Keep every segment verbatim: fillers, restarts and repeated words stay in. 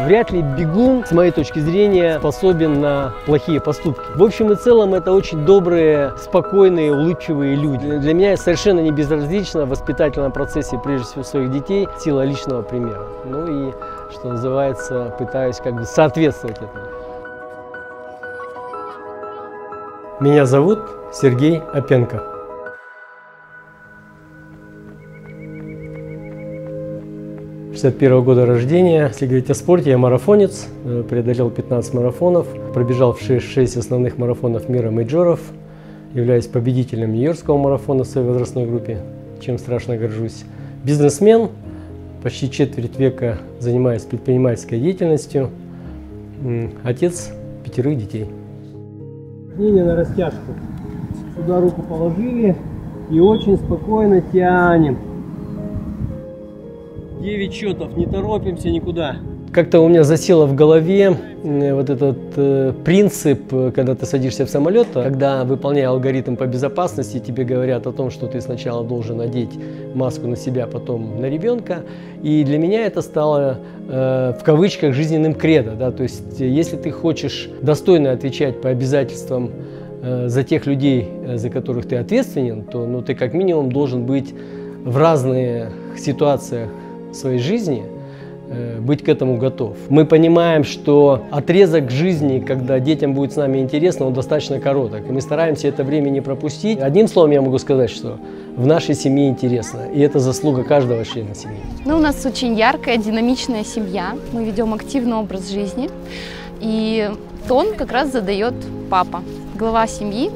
Вряд ли бегун, с моей точки зрения, способен на плохие поступки. В общем и целом, это очень добрые, спокойные, улыбчивые люди. Для меня совершенно не безразлично в воспитательном процессе, прежде всего, своих детей, сила личного примера. Ну и, что называется, пытаюсь как бы соответствовать этому. Меня зовут Сергей Апенко. шестьдесят первого года рождения. Если говорить о спорте, я марафонец, преодолел пятнадцать марафонов, пробежал в шесть основных марафонов мира мейджоров, являюсь победителем нью-йоркского марафона в своей возрастной группе, чем страшно горжусь. Бизнесмен, почти четверть века занимаюсь предпринимательской деятельностью, отец пятерых детей. Упражнение на растяжку. Сюда руку положили и очень спокойно тянем. девять счетов, не торопимся никуда. Как-то у меня засело в голове вот этот э, принцип, когда ты садишься в самолет, когда, выполняя алгоритм по безопасности, тебе говорят о том, что ты сначала должен надеть маску на себя, потом на ребенка. И для меня это стало э, в кавычках жизненным кредо. Да? То есть, если ты хочешь достойно отвечать по обязательствам э, за тех людей, э, за которых ты ответственен, то ну, ты как минимум должен быть в разных ситуациях своей жизни, быть к этому готов. Мы понимаем, что отрезок жизни, когда детям будет с нами интересно, он достаточно короток, и мы стараемся это время не пропустить. Одним словом я могу сказать, что в нашей семье интересно, и это заслуга каждого члена семьи. Ну, у нас очень яркая, динамичная семья, мы ведем активный образ жизни, и тон как раз задает папа, глава семьи,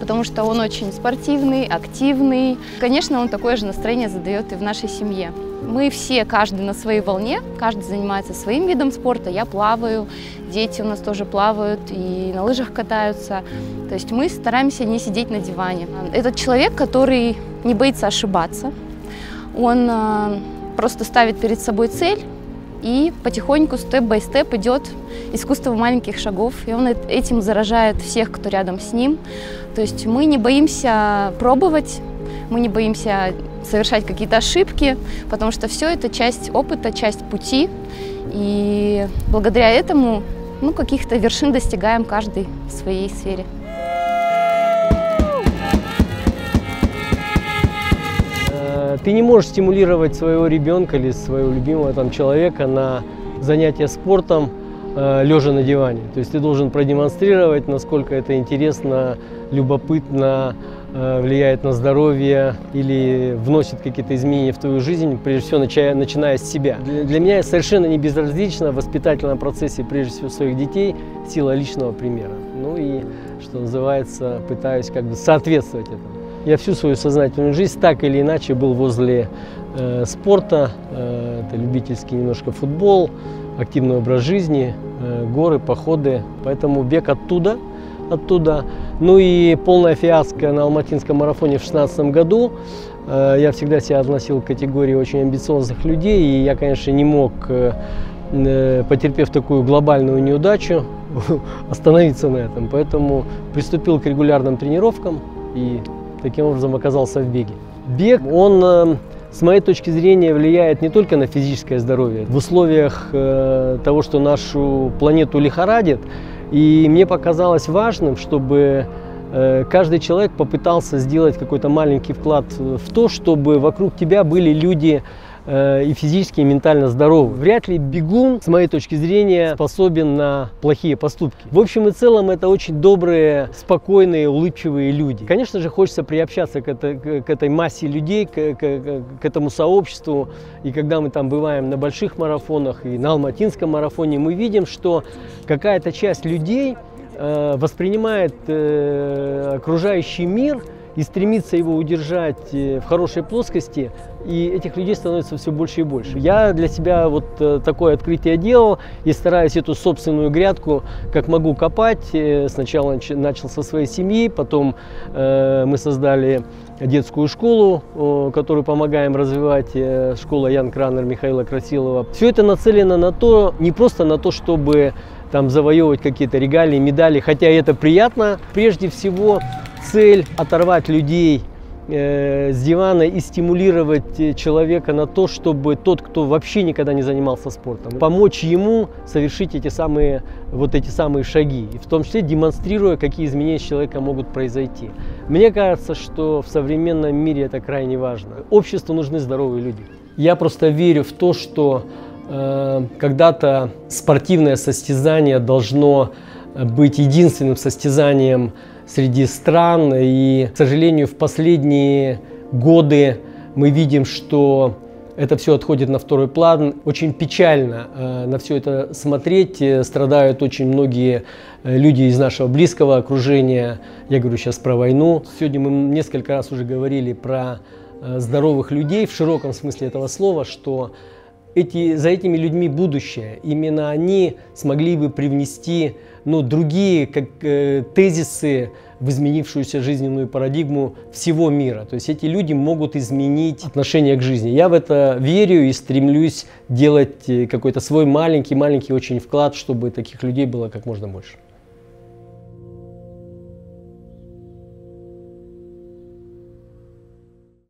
потому что он очень спортивный, активный. Конечно, он такое же настроение задает и в нашей семье. Мы все, каждый на своей волне, каждый занимается своим видом спорта. Я плаваю, дети у нас тоже плавают и на лыжах катаются. То есть мы стараемся не сидеть на диване. Этот человек, который не боится ошибаться, он просто ставит перед собой цель и потихоньку, степ-бай-степ, идет искусство маленьких шагов. И он этим заражает всех, кто рядом с ним. То есть мы не боимся пробовать, мы не боимся совершать какие-то ошибки, потому что все это часть опыта, часть пути. И благодаря этому ну, каких-то вершин достигаем каждый в своей сфере. Ты не можешь стимулировать своего ребенка или своего любимого там, человека на занятия спортом, лежа на диване. То есть ты должен продемонстрировать, насколько это интересно, любопытно, влияет на здоровье или вносит какие-то изменения в твою жизнь, прежде всего начиная, начиная с себя. Для, для меня совершенно не безразлично в воспитательном процессе, прежде всего, своих детей, сила личного примера. Ну и, что называется, пытаюсь как бы соответствовать этому. Я всю свою сознательную жизнь так или иначе был возле э, спорта, э, это любительский немножко футбол, активный образ жизни, э, горы, походы, поэтому бег оттуда. оттуда. Ну и полная фиаско на алматинском марафоне в шестнадцатом году. Я всегда себя относил к категории очень амбициозных людей, и я, конечно, не мог, потерпев такую глобальную неудачу, остановиться на этом. Поэтому приступил к регулярным тренировкам и таким образом оказался в беге. Бег, он, с моей точки зрения, влияет не только на физическое здоровье. В условиях того, что нашу планету лихорадит, и мне показалось важным, чтобы каждый человек попытался сделать какой-то маленький вклад в то, чтобы вокруг тебя были люди и физически, и ментально здоровы. Вряд ли бегун, с моей точки зрения, способен на плохие поступки. В общем и целом, это очень добрые, спокойные, улыбчивые люди. Конечно же, хочется приобщаться к этой, к этой массе людей, к, к, к этому сообществу. И когда мы там бываем на больших марафонах и на алматинском марафоне, мы видим, что какая-то часть людей э, воспринимает э, окружающий мир и стремится его удержать в хорошей плоскости, и этих людей становится все больше и больше. Я для себя вот такое открытие делал и стараюсь эту собственную грядку, как могу, копать. Сначала начал со своей семьи, потом мы создали детскую школу, которую помогаем развивать, школа Ян-Кранер Михаила Красилова. Все это нацелено на то, не просто на то, чтобы там завоевывать какие-то регалии, медали, хотя это приятно. Прежде всего, цель оторвать людей с дивана и стимулировать человека на то, чтобы тот, кто вообще никогда не занимался спортом, помочь ему совершить эти самые, вот эти самые шаги, и в том числе демонстрируя, какие изменения с человека могут произойти. Мне кажется, что в современном мире это крайне важно. Обществу нужны здоровые люди. Я просто верю в то, что э, когда-то спортивное состязание должно быть единственным состязанием среди стран, и, к сожалению, в последние годы мы видим, что это все отходит на второй план. Очень печально э, на все это смотреть. Страдают очень многие люди из нашего близкого окружения. Я говорю сейчас про войну. Сегодня мы несколько раз уже говорили про э, здоровых людей в широком смысле этого слова, что эти, за этими людьми будущее. Именно они смогли бы привнести ну, другие как, э, тезисы в изменившуюся жизненную парадигму всего мира. То есть эти люди могут изменить отношение к жизни. Я в это верю и стремлюсь делать какой-то свой маленький-маленький очень вклад, чтобы таких людей было как можно больше.